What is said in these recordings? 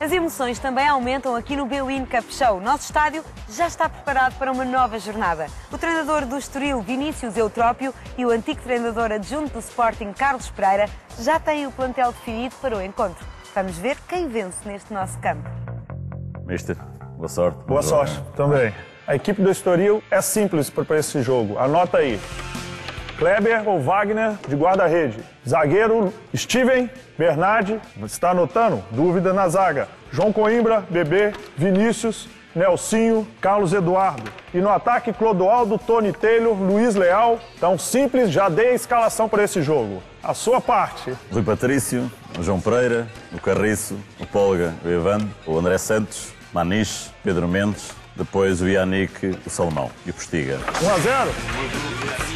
As emoções também aumentam aqui no B-Win Cup Show. Nosso estádio já está preparado para uma nova jornada. O treinador do Estoril, Vinícius Eutrópio, e o antigo treinador adjunto do Sporting, Carlos Pereira, já têm o plantel definido para o encontro. Vamos ver quem vence neste nosso campo. Mister, boa sorte. Boa sorte também. A equipe do Estoril é simples para esse jogo. Anota aí. Kleber ou Wagner de guarda-rede. Zagueiro Steven Bernardi, está anotando? Dúvida na zaga. João Coimbra, Bebê, Vinícius, Nelsinho, Carlos Eduardo. E no ataque, Clodoaldo, Tony Taylor, Luiz Leal. Então simples, já dei a escalação para esse jogo. A sua parte. Rui Patrício, o João Pereira, o Carriço, o Polga, o Ivan, o André Santos, Maniche, Pedro Mendes, depois o Yannick, o Salmão e o Postiga. 1-0.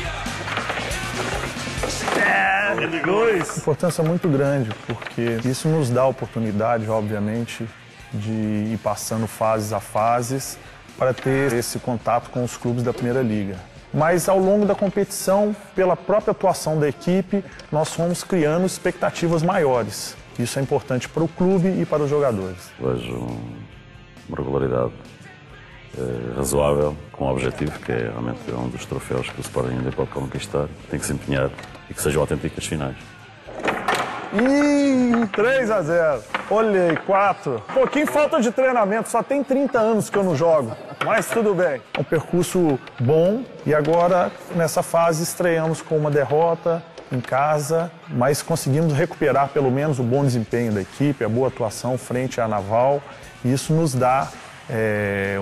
Importância muito grande, porque isso nos dá a oportunidade, obviamente, de ir passando fases a fases para ter esse contato com os clubes da Primeira Liga. Mas ao longo da competição, pela própria atuação da equipe, nós fomos criando expectativas maiores. Isso é importante para o clube e para os jogadores. Vejo uma regularidade razoável, com o objetivo que é realmente um dos troféus que o Sporting ainda pode conquistar, tem que se empenhar e que sejam autênticas finais. 3-0. Olhei, 4. Pouquinho falta de treinamento, só tem 30 anos que eu não jogo, mas tudo bem. Um percurso bom e agora nessa fase estreamos com uma derrota em casa, mas conseguimos recuperar pelo menos o bom desempenho da equipe, a boa atuação frente à Naval, e isso nos dá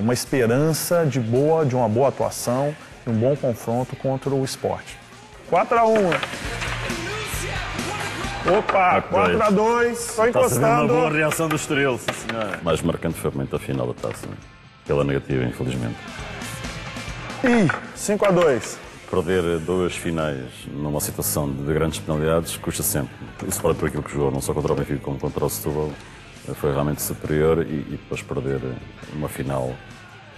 uma esperança de uma boa atuação e um bom confronto contra o Sporting. 4-1. Opa, 4-2. Estou encostando. Está uma boa reação do Estoril, sim senhora. Mais marcante foi a final da taça, pela negativa, infelizmente. E 5-2. Perder duas finais numa situação de grandes penalidades custa sempre. O Sporting, por aquilo que jogou, não só contra o Benfica como contra o Setúbal, foi realmente superior e depois perder uma final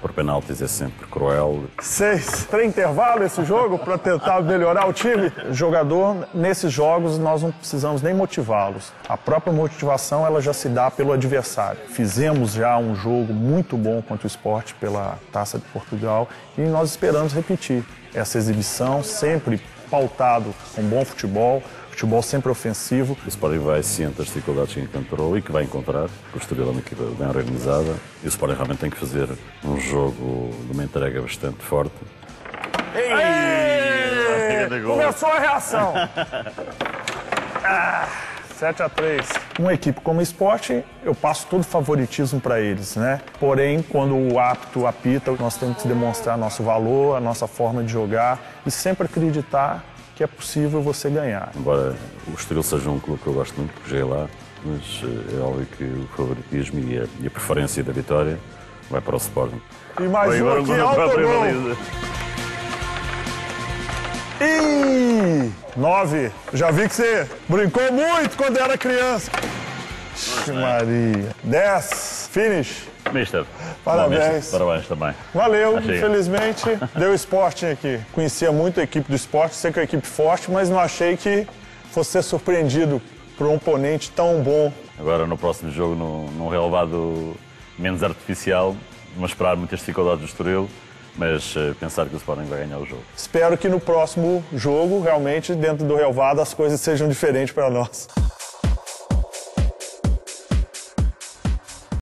por penaltis é sempre cruel. 6. Tem intervalo esse jogo para tentar melhorar o time? Jogador, nesses jogos nós não precisamos nem motivá-los. A própria motivação ela já se dá pelo adversário. Fizemos já um jogo muito bom contra o Sporting pela Taça de Portugal e nós esperamos repetir essa exibição, sempre pautado com bom futebol. Futebol sempre ofensivo. O Sporting vai ciente das dificuldades que encontrou e que vai encontrar. O Estoril é uma equipa bem organizada e o Sporting realmente tem que fazer um jogo de uma entrega bastante forte. Começou a reação! 7-3. Uma equipe como o Sporting, eu passo todo o favoritismo para eles, né? Porém, quando o árbitro apita, nós temos que demonstrar nosso valor, a nossa forma de jogar e sempre acreditar que é possível você ganhar. Embora o Estoril seja um clube que eu gosto muito, porque já é lá, mas é óbvio que o favoritismo e a preferência da vitória vai para o Sporting. E mais um aqui, autogol! E 9. Já vi que você brincou muito quando era criança. Nossa, Maria. 10. Finish. Mister, parabéns. Parabéns também. Valeu, infelizmente deu Sporting aqui. Conhecia muito a equipe do Sporting, sei que é uma equipe forte, mas não achei que fosse ser surpreendido por um oponente tão bom. Agora no próximo jogo, num relevado menos artificial, não esperar muitas dificuldades do Estoril, mas pensar que o Sporting vai ganhar o jogo. Espero que no próximo jogo, realmente, dentro do relevado, as coisas sejam diferentes para nós.